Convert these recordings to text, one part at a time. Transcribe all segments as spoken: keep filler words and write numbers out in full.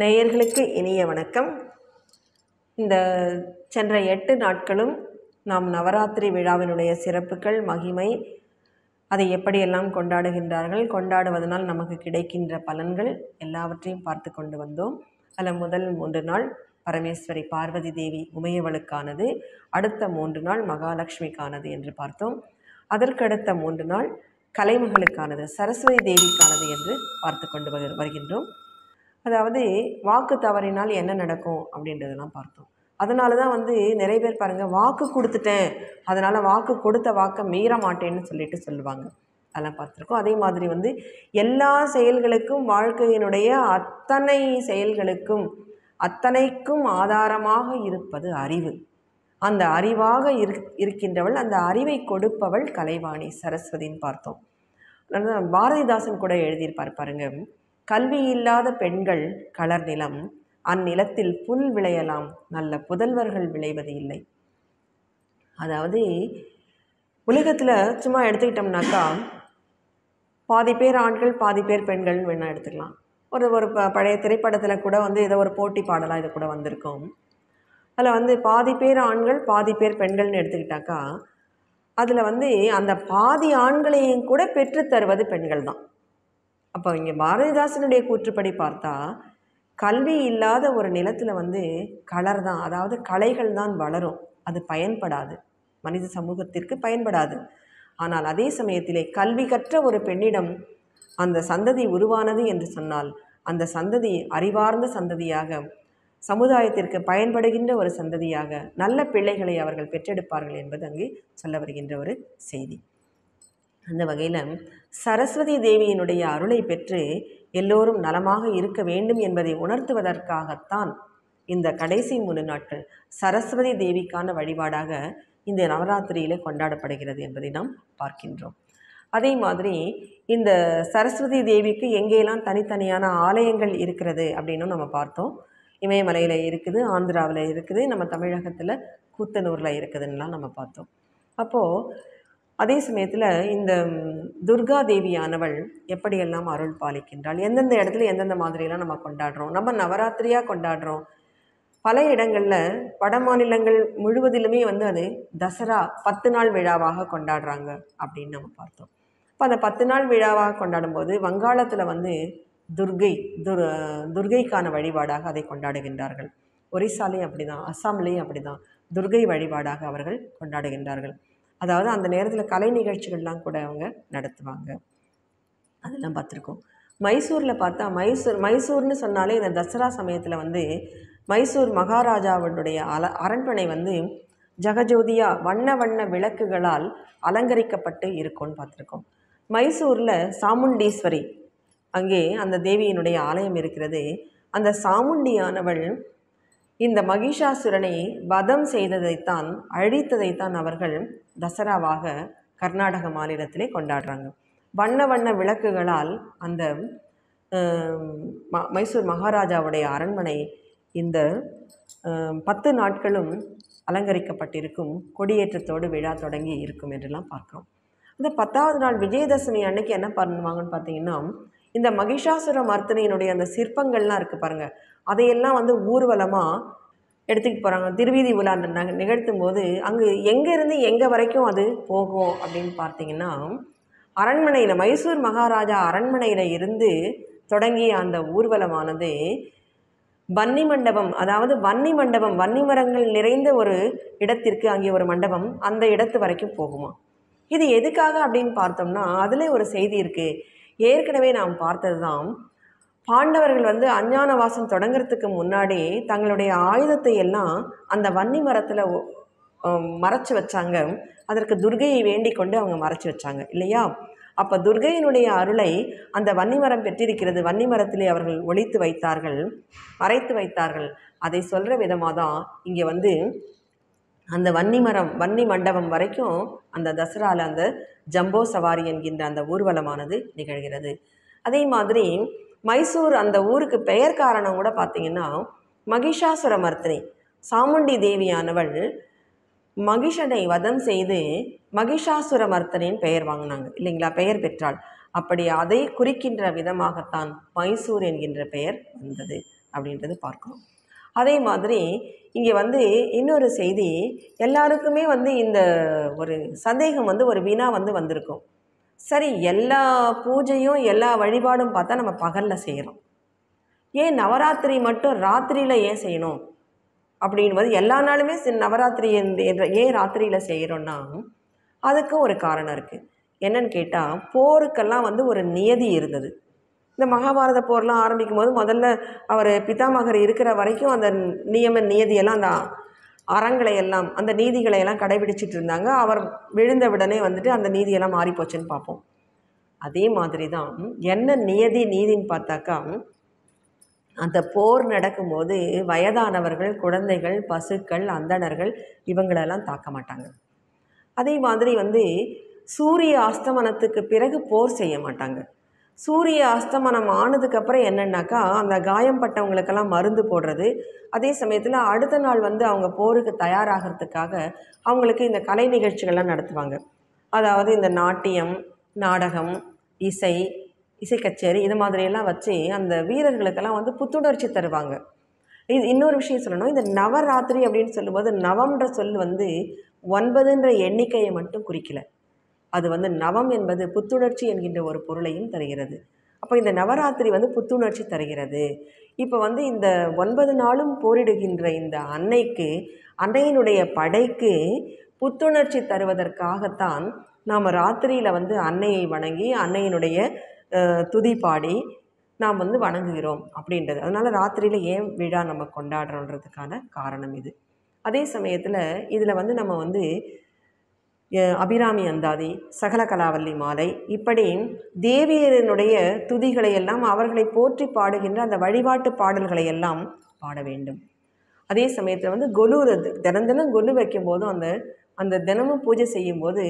நேயர்களுக்கு இனிய வணக்கம். இந்த சென்ற எட்டு நாட்களும் நாம் நவராத்திரி விழாவினுடைய சிறப்புகள், மகிமை, அதை எப்படியெல்லாம் கொண்டாடுகின்றார்கள், கொண்டாடுவதனால் நமக்கு கிடைக்கின்ற பலன்கள் எல்லாவற்றையும் பார்த்து கொண்டு வந்தோம். அதில் முதல் மூன்று நாள் பரமேஸ்வரி பார்வதி தேவி உமையவளுக்கானது, அடுத்த மூன்று நாள் மகாலட்சுமிக்கானது என்று பார்த்தோம். அதற்கடுத்த மூன்று நாள் கலைமகளுக்கானது, சரஸ்வதி தேவிக்கானது என்று பார்த்து கொண்டு வருகின்றோம். அதாவது வாக்கு தவறினால் என்ன நடக்கும் அப்படின்றதெல்லாம் பார்த்தோம். அதனால தான் வந்து நிறைய பேர் பாருங்கள், வாக்கு கொடுத்துட்டேன், அதனால் வாக்கு கொடுத்த வாக்கை மீற மாட்டேன்னு சொல்லிட்டு சொல்லுவாங்க. அதெல்லாம் பார்த்துருக்கோம். அதே மாதிரி வந்து எல்லா செயல்களுக்கும், வாழ்க்கையினுடைய அத்தனை செயல்களுக்கும் அத்தனைக்கும் ஆதாரமாக இருப்பது அறிவு. அந்த அறிவாக இருக்கின்றவள், அந்த அறிவை கொடுப்பவள் கலைவாணி சரஸ்வதின்னு பார்த்தோம். பாரதிதாசன் கூட எழுதியிருப்பார் பாருங்க, கல்வி இல்லாத பெண்கள் களர் நிலம், அந்நிலத்தில் புல் விளையலாம், நல்ல புதல்வர்கள் விளைவது இல்லை. அதாவது உலகத்தில் சும்மா எடுத்துக்கிட்டோம்னாக்கா பாதி பேர் ஆண்கள் பாதி பேர் பெண்கள்னு வேணா எடுத்துக்கலாம். ஒரு ஒரு ப பழைய திரைப்படத்தில் கூட வந்து ஏதோ ஒரு போட்டி பாடலாக இது கூட வந்திருக்கோம். அதில் வந்து பாதி பேர் ஆண்கள் பாதி பேர் பெண்கள்னு எடுத்துக்கிட்டாக்கா, அதில் வந்து அந்த பாதி ஆண்களையும் கூட பெற்றுத்தருவது பெண்கள் தான். அப்போ இங்கே பாரதிதாசனுடைய கூற்றுப்படி பார்த்தா கல்வி இல்லாத ஒரு நிலத்தில் வந்து கலர் தான், அதாவது கலைகள் தான் வளரும். அது பயன்படாது, மனித சமூகத்திற்கு பயன்படாது. ஆனால் அதே சமயத்திலே கல்வி கற்ற ஒரு பெண்ணிடம் அந்த சந்ததி உருவானது என்று சொன்னால், அந்த சந்ததி அறிவார்ந்த சந்ததியாக, சமுதாயத்திற்கு பயன்படுகின்ற ஒரு சந்ததியாக, நல்ல பிள்ளைகளை அவர்கள் பெற்றெடுப்பார்கள் என்பது அங்கு சொல்ல வருகின்ற ஒரு செய்தி. அந்த வகையில் சரஸ்வதி தேவியினுடைய அருளை பெற்று எல்லோரும் நலமாக இருக்க வேண்டும் என்பதை உணர்த்துவதற்காகத்தான் இந்த கடைசி மூன்று நாட்கள் சரஸ்வதி தேவிக்கான வழிபாடாக இந்த நவராத்திரியிலே கொண்டாடப்படுகிறது என்பதை நாம் பார்க்கின்றோம். அதே மாதிரி இந்த சரஸ்வதி தேவிக்கு எங்கேயெல்லாம் தனித்தனியான ஆலயங்கள் இருக்கிறது அப்படின்னும் நம்ம பார்த்தோம். இமயமலையில் இருக்குது, ஆந்திராவில் இருக்குது, நம்ம தமிழகத்தில் கூத்தனூரில் இருக்குதுன்னெலாம் நம்ம பார்த்தோம். அப்போது அதே சமயத்தில் இந்த துர்கா தேவியானவள் எப்படியெல்லாம் அருள் பாலிக்கின்றாள், எந்தெந்த இடத்துல எந்தெந்த மாதிரியெல்லாம் நம்ம கொண்டாடுறோம், நம்ம நவராத்திரியாக கொண்டாடுறோம். பல இடங்களில் வட மாநிலங்கள் முழுவதிலுமே வந்து அது தசரா பத்து நாள் விழாவாக கொண்டாடுறாங்க அப்படின்னு நம்ம பார்த்தோம். இப்போ அந்த பத்து நாள் விழாவாக கொண்டாடும்போது வங்காளத்தில் வந்து துர்கை துர் துர்கைக்கான வழிபாடாக அதை கொண்டாடுகின்றார்கள். ஒரிசாலையும் அப்படி தான், அஸ்ஸாம்லேயும் அப்படி தான் துர்கை வழிபாடாக அவர்கள் கொண்டாடுகின்றார்கள். அதாவது அந்த நேரத்தில் கலை நிகழ்ச்சிகள்லாம் கூட அவங்க நடத்துவாங்க, அதெல்லாம் பார்த்துருக்கோம். மைசூரில் பார்த்தா மைசூர் மைசூர்னு சொன்னாலே இந்த தசரா சமயத்தில் வந்து மைசூர் மகாராஜாவுடைய அல அரண்மனை வந்து ஜகஜோதியாக வண்ண வண்ண விளக்குகளால் அலங்கரிக்கப்பட்டு இருக்கும்னு பார்த்துருக்கோம். மைசூரில் சாமுண்டீஸ்வரி, அங்கே அந்த தேவியினுடைய ஆலயம் இருக்கிறது. அந்த சாமுண்டியானவள் இந்த மகிஷாசுரனை வதம் செய்ததைத்தான், அழித்ததைத்தான் அவர்கள் தசராவாக கர்நாடக மாநிலத்திலே கொண்டாடுறாங்க. வண்ண வண்ண விளக்குகளால் அந்த மைசூர் மகாராஜாவுடைய அரண்மனை இந்த பத்து நாட்களும் அலங்கரிக்கப்பட்டிருக்கும், கொடியேற்றத்தோடு விழா தொடங்கி இருக்கும் என்றெல்லாம் பார்க்குறோம். அந்த பத்தாவது நாள் விஜயதசமி அன்னைக்கு என்ன பண்ணுவாங்கன்னு பார்த்தீங்கன்னா, இந்த மகிஷாசுர மர்த்தனையினுடைய அந்த சிற்பங்கள்லாம் இருக்குது பாருங்கள், அதையெல்லாம் வந்து ஊர்வலமாக எடுத்துக்கிட்டு போகிறாங்க. திருவீதி உலா நாங்கள் நிகழ்த்தும் போது அங்கு எங்கேருந்து எங்கே வரைக்கும் அது போகும் அப்படின்னு பார்த்தீங்கன்னா, அரண்மனையில் மைசூர் மகாராஜா அரண்மனையில் இருந்து தொடங்கிய அந்த ஊர்வலமானது வன்னி மண்டபம், அதாவது வன்னி மண்டபம், வன்னி மரங்கள் நிறைந்த ஒரு இடத்திற்கு, அங்கே ஒரு மண்டபம், அந்த இடத்து வரைக்கும் போகுமா. இது எதுக்காக அப்படின்னு பார்த்தோம்னா அதில் ஒரு செய்தி இருக்குது. ஏற்கனவே நாம் பார்த்தது தான், பாண்டவர்கள் வந்து அஞ்ஞான வாசம் தொடங்கிறதுக்கு முன்னாடி தங்களுடைய ஆயுதத்தை எல்லாம் அந்த வன்னி மரத்தில் மறைச்சி வச்சாங்க. அதற்கு துர்கையை வேண்டிக் கொண்டு அவங்க மறைச்சி வச்சாங்க இல்லையா. அப்போ துர்கையினுடைய அருளை அந்த வன்னி மரம் பெற்றிருக்கிறது. வன்னி மரத்திலே அவர்கள் ஒழித்து வைத்தார்கள், மறைத்து வைத்தார்கள். அதை சொல்கிற விதமாக தான் இங்கே வந்து அந்த வன்னி மரம் வன்னி மண்டபம் வரைக்கும் அந்த தசராவில் அந்த ஜம்போ சவாரி என்கின்ற அந்த ஊர்வலமானது நிகழ்கிறது. அதே மாதிரி மைசூர் அந்த ஊருக்கு பெயர் காரணம் கூட பார்த்திங்கன்னா, மகிஷாசுர மர்த்தினி சாமுண்டி தேவியானவள் மகிஷனை வதம் செய்து மகிஷாசுர மர்த்தனின்னு பெயர் வாங்கினாங்க இல்லைங்களா, பெயர் பெற்றாள். அப்படி அதை குறிக்கின்ற விதமாகத்தான் மைசூர் என்கின்ற பெயர் வந்தது. அப்படின்றது பார்க்குறோம். அதே மாதிரி இங்கே வந்து இன்னொரு செய்தி, எல்லாருக்குமே வந்து இந்த ஒரு சந்தேகம் வந்து ஒரு வினா வந்து வந்திருக்கும். சரி, எல்லா பூஜையும் எல்லா வழிபாடும் பார்த்தா நம்ம பகலில் செய்கிறோம், ஏன் நவராத்திரி மட்டும் ராத்திரியில் ஏன் செய்யணும் அப்படின்பது, எல்லா நாளுமே நவராத்திரி ஏன் ராத்திரியில் செய்கிறோன்னா அதுக்கும் ஒரு காரணம் இருக்குது. என்னன்னு கேட்டால், போருக்கெல்லாம் வந்து ஒரு நியதி இருந்தது. இந்த மகாபாரத போர்லாம் ஆரம்பிக்கும் போது முதல்ல அவர் பிதாமகர் இருக்கிற வரைக்கும் அந்த நியம நியதியெல்லாம் அந்த அறங்களையெல்லாம் அந்த நீதிகளையெல்லாம் கடைபிடிச்சிட்டு இருந்தாங்க. அவர் விழுந்த உடனே வந்துட்டு அந்த நீதியெல்லாம் மாறிப்போச்சுன்னு பார்ப்போம். அதே மாதிரி தான் என்ன நியதி நீதின்னு பார்த்தாக்கா, அந்த போர் நடக்கும்போது வயதானவர்கள், குழந்தைகள், பசுக்கள், அந்தணர்கள் இவங்களெல்லாம் தாக்க மாட்டாங்க. அதே மாதிரி வந்து சூரிய அஸ்தமனத்துக்கு பிறகு போர் செய்ய மாட்டாங்க. சூரிய அஸ்தமனம் ஆனதுக்கப்புறம் என்னென்னாக்கா அந்த காயம்பட்டவங்களுக்கெல்லாம் மருந்து போடுறது. அதே சமயத்தில் அடுத்த நாள் வந்து அவங்க போருக்கு தயாராகிறதுக்காக அவங்களுக்கு இந்த கலை நிகழ்ச்சிகள்லாம் நடத்துவாங்க. அதாவது இந்த நாட்டியம், நாடகம், இசை, இசை கச்சேரி இது மாதிரியெல்லாம் வச்சு அந்த வீரர்களுக்கெல்லாம் வந்து புத்துணர்ச்சி தருவாங்க. இது இன்னொரு விஷயம் சொல்லணும், இந்த நவராத்திரி அப்படின்னு சொல்லும்போது நவம்ன்ற சொல் வந்து ஒன்பதுன்ற எண்ணிக்கையை மட்டும் குறிக்கலை. அது வந்து நவம் என்பது புத்துணர்ச்சி என்கின்ற ஒரு பொருளையும் தருகிறது. அப்போ இந்த நவராத்திரி வந்து புத்துணர்ச்சி தருகிறது. இப்போ வந்து இந்த ஒன்பது நாளும் போரிடுகின்ற இந்த அன்னைக்கு, அன்னையினுடைய படைக்கு புத்துணர்ச்சி தருவதற்காகத்தான் நாம் ராத்திரியில் வந்து அன்னையை வணங்கி அன்னையினுடைய துதி பாடி நாம் வந்து வணங்குகிறோம் அப்படின்றது. அதனால் ராத்திரியில் ஏன் விழா நம்ம கொண்டாடுறோன்றதுக்கான காரணம் இது. அதே சமயத்தில் இதில் வந்து நம்ம வந்து அபிராமி அந்தாதி, சகல கலாவல்லி மாலை, இப்படி தேவியனுடைய துதிகளையெல்லாம், அவர்களை போற்றி பாடுகின்ற அந்த வழிபாட்டு பாடல்களையெல்லாம் பாட வேண்டும். அதே சமயத்தில் வந்து கொலு, தினம் தினம் கொலு வைக்கும்போதும் அந்த அந்த தினமும் பூஜை செய்யும்போது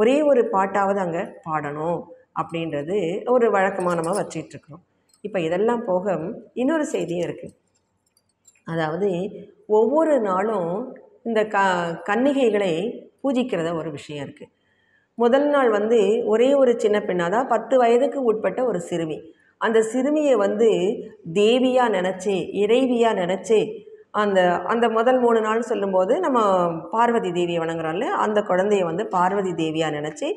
ஒரே ஒரு பாட்டாவது அங்கே பாடணும் அப்படின்றது ஒரு வழக்கமாக நம்ம வச்சிட்ருக்குறோம். இப்போ இதெல்லாம் போக இன்னொரு செய்தியும் இருக்குது. அதாவது ஒவ்வொரு நாளும் இந்த க கன்னிகைகளை பூஜிக்கிறத ஒரு விஷயம் இருக்குது. முதல் நாள் வந்து ஒரே ஒரு சின்ன பெண்ணாக தான், பத்து வயதுக்கு உட்பட்ட ஒரு சிறுமி. அந்த சிறுமியை வந்து தேவியாக நினச்சி, இறைவியாக நினச்சி அந்த அந்த முதல் மூணு நாள் சொல்லும்போது நம்ம பார்வதி தேவியை வணங்குறோம்ல, அந்த குழந்தைய வந்து பார்வதி தேவியாக நினச்சி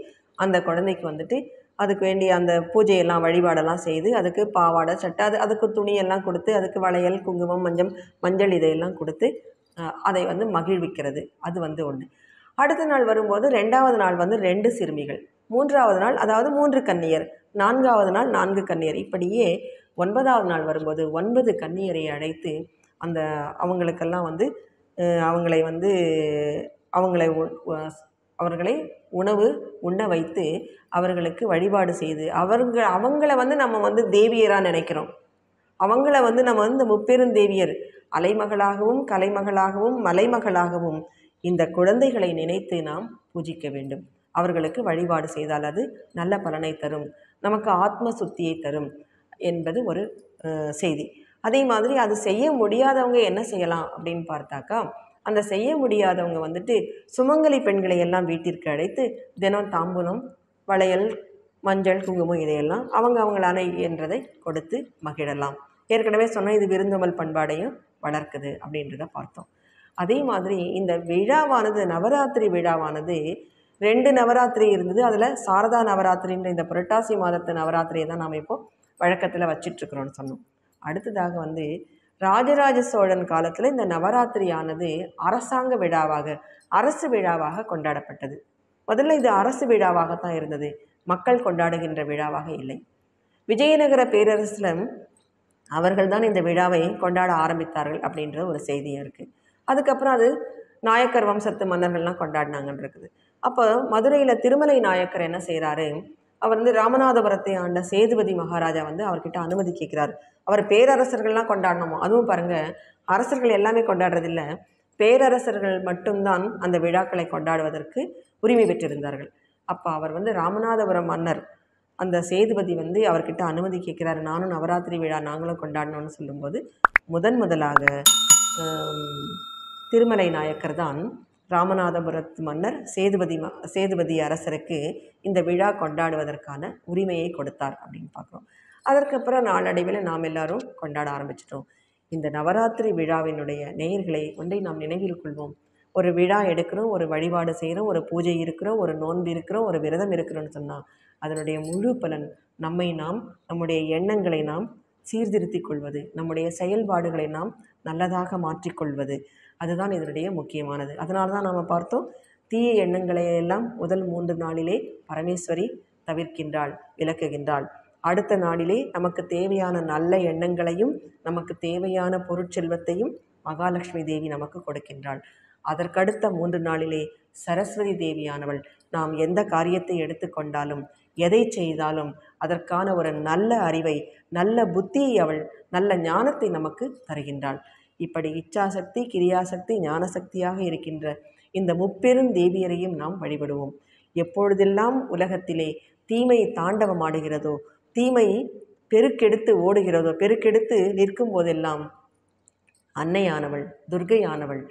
அந்த குழந்தைக்கு வந்துட்டு அதுக்கு வேண்டிய அந்த பூஜையெல்லாம் வழிபாடெல்லாம் செய்து, அதுக்கு பாவாடை சட்டை, அது அதுக்கு துணியெல்லாம் கொடுத்து, அதுக்கு வளையல், குங்குமம், மஞ்சள் மஞ்சள் இதையெல்லாம் கொடுத்து அதை வந்து மகிழ்விக்கிறது. அது வந்து ஒன்று. அடுத்த நாள் வரும்போது ரெண்டாவது நாள் வந்து ரெண்டு சிறுமிகள், மூன்றாவது நாள் அதாவது மூன்று கன்னியர், நான்காவது நாள் நான்கு கன்னியர், இப்படியே ஒன்பதாவது நாள் வரும்போது ஒன்பது கன்னியரை அழைத்து அந்த அவங்களுக்கெல்லாம் வந்து அவங்களை வந்து அவங்களை அவர்களை உணவு உண்ண வைத்து அவர்களுக்கு வழிபாடு செய்து, அவருங்க அவங்கள வந்து நம்ம வந்து தேவியராக நினைக்கிறோம். அவங்கள வந்து நம்ம வந்து முப்பெரும் தேவியர், அலைமகளாகவும் கலைமகளாகவும் மலைமகளாகவும் இந்த குழந்தைகளை நினைத்து நாம் பூஜிக்க வேண்டும். அவர்களுக்கு வழிபாடு செய்தால் அது நல்ல பலனை தரும், நமக்கு ஆத்ம சுத்தியை தரும் என்பது ஒரு செய்தி. அதே மாதிரி அது செய்ய முடியாதவங்க என்ன செய்யலாம் அப்படின்னு பார்த்தாக்கா, அந்த செய்ய முடியாதவங்க வந்துட்டு சுமங்கலி பெண்களை எல்லாம் வீட்டிற்கு அழைத்து தினம் தாம்பூலம், வளையல், மஞ்சள், குங்குமம் இதையெல்லாம் அவங்க அவங்களான என்றதை கொடுத்து மகிழலாம். ஏற்கனவே சொன்னால் இது விருந்தோம்பல் பண்பாடையும் வளர்க்குது அப்படின்றத பார்த்தோம். அதே மாதிரி இந்த விழாவானது, நவராத்திரி விழாவானது ரெண்டு நவராத்திரி இருந்தது. அதில் சாரதா நவராத்திரின்ற இந்த புரட்டாசி மாதத்து நவராத்திரியை தான் நாம் இப்போது வழக்கத்தில் வச்சிட்ருக்குறோன்னு சொன்னோம். அடுத்ததாக வந்து ராஜராஜ சோழன் காலத்தில் இந்த நவராத்திரியானது அரசாங்க விழாவாக, அரசு விழாவாக கொண்டாடப்பட்டது. முதல்ல இது அரசு விழாவாகத்தான் இருந்தது, மக்கள் கொண்டாடுகின்ற விழாவாக இல்லை. விஜயநகர பேரரசில் அவர்கள் தான் இந்த விழாவை கொண்டாட ஆரம்பித்தார்கள் அப்படின்ற ஒரு செய்தியும் இருக்குது. அதுக்கப்புறம் அது நாயக்கர் வம்சத்து மன்னர்கள்லாம் கொண்டாடினாங்கன்னு இருக்குது. அப்போ மதுரையில் திருமலை நாயக்கர் என்ன செய்கிறாரு, அவர் வந்து ராமநாதபுரத்தை ஆண்ட சேதுபதி மகாராஜா வந்து அவர்கிட்ட அனுமதி கேட்குறாரு. அவர் பேரரசர்கள்லாம் கொண்டாடணுமோ, அதுவும் பாருங்கள், அரசர்கள் எல்லாமே கொண்டாடுறதில்ல, பேரரசர்கள் மட்டும்தான் அந்த விழாக்களை கொண்டாடுவதற்கு உரிமை பெற்றிருந்தார்கள். அப்போ அவர் வந்து ராமநாதபுரம் மன்னர் அந்த சேதுபதி வந்து அவர்கிட்ட அனுமதி கேட்குறாரு, நானும் நவராத்திரி விழா நாங்களும் கொண்டாடணும்னு சொல்லும்போது முதன் முதலாக திருமலை நாயக்கர் தான் ராமநாதபுரத்து மன்னர் சேதுபதி சேதுபதி அரசருக்கு இந்த விழா கொண்டாடுவதற்கான உரிமையை கொடுத்தார் அப்படின்னு பார்க்குறோம். அதற்கப்புறம் நாளடைவில் நாம் எல்லாரும் கொண்டாட ஆரம்பிச்சிட்டோம். இந்த நவராத்திரி விழாவினுடைய நேயர்களை ஒன்றை நாம் நினைவில் கொள்வோம். ஒரு விழா எடுக்கிறோம், ஒரு வழிபாடு செய்கிறோம், ஒரு பூஜை இருக்கிறோம், ஒரு நோன்பு இருக்கிறோம், ஒரு விரதம் இருக்கிறோன்னு சொன்னால் அதனுடைய முழு பலன் நம்மை நாம் நம்முடைய எண்ணங்களை நாம் சீர்திருத்தி கொள்வது, நம்முடைய செயல்பாடுகளை நாம் நல்லதாக மாற்றிக்கொள்வது, அதுதான் இதனுடைய முக்கியமானது. அதனால தான் நாம் பார்த்தோம், தீய எண்ணங்களையெல்லாம் முதல் மூன்று நாளிலே பரமேஸ்வரி தவிர்க்கின்றாள், விலக்குகின்றாள். அடுத்த நாளிலே நமக்கு தேவையான நல்ல எண்ணங்களையும் நமக்கு தேவையான பொருட்செல்வத்தையும் மகாலட்சுமி தேவி நமக்கு கொடுக்கின்றாள். அதற்கடுத்த மூன்று நாளிலே சரஸ்வதி தேவியானவள் நாம் எந்த காரியத்தை எடுத்துக்கொண்டாலும் எதை செய்தாலும் அதற்கான ஒரு நல்ல அறிவை, நல்ல புத்தியை, அவள் நல்ல ஞானத்தை நமக்கு தருகின்றாள். இப்படி இச்சாசக்தி, கிரியாசக்தி, ஞானசக்தியாக இருக்கின்ற இந்த முப்பெரும் தேவியரையும் நாம் வழிபடுவோம். எப்பொழுதெல்லாம் உலகத்திலே தீமை தாண்டவமாடுகிறதோ, தீமை பெருக்கெடுத்து ஓடுகிறதோ, பெருக்கெடுத்து நிற்கும் போதெல்லாம் அன்னையானவள், துர்கையானவள்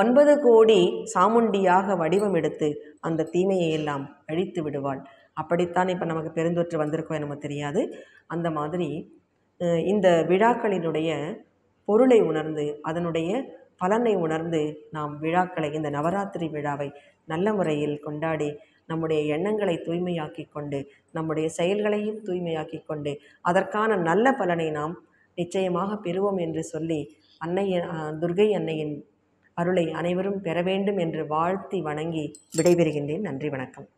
ஒன்பது கோடி சாமுண்டியாக வடிவம் எடுத்து அந்த தீமையை எல்லாம் அழித்து விடுவாள். அப்படித்தான் இப்போ நமக்கு பெருந்தொற்று வந்திருக்கோம் நமக்கு தெரியாது. அந்த மாதிரி இந்த விழாக்களினுடைய பொருளை உணர்ந்து, அதனுடைய பலனை உணர்ந்து நாம் விழாக்களை, இந்த நவராத்திரி விழாவை நல்ல முறையில் கொண்டாடி நம்முடைய எண்ணங்களை தூய்மையாக்கி கொண்டு, நம்முடைய செயல்களையும் தூய்மையாக்கி கொண்டு, அதற்கான நல்ல பலனை நாம் நிச்சயமாக பெறுவோம் என்று சொல்லி அன்னை துர்கை அன்னையின் அருளை அனைவரும் பெற வேண்டும் என்று வாழ்த்தி வணங்கி விடைபெறுகின்றேன். நன்றி, வணக்கம்.